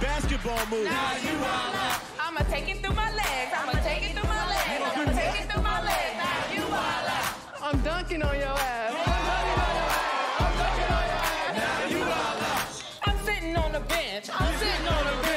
basketball move. Now you all up. I'ma take it through my legs. I'ma take it through my legs. I'ma take it through my legs. Now you all up. I'm dunking on your ass. I'm dunking on your ass. I'm dunking on your ass. Now you all up. I'm sitting on the bench. I'm sitting on the bench.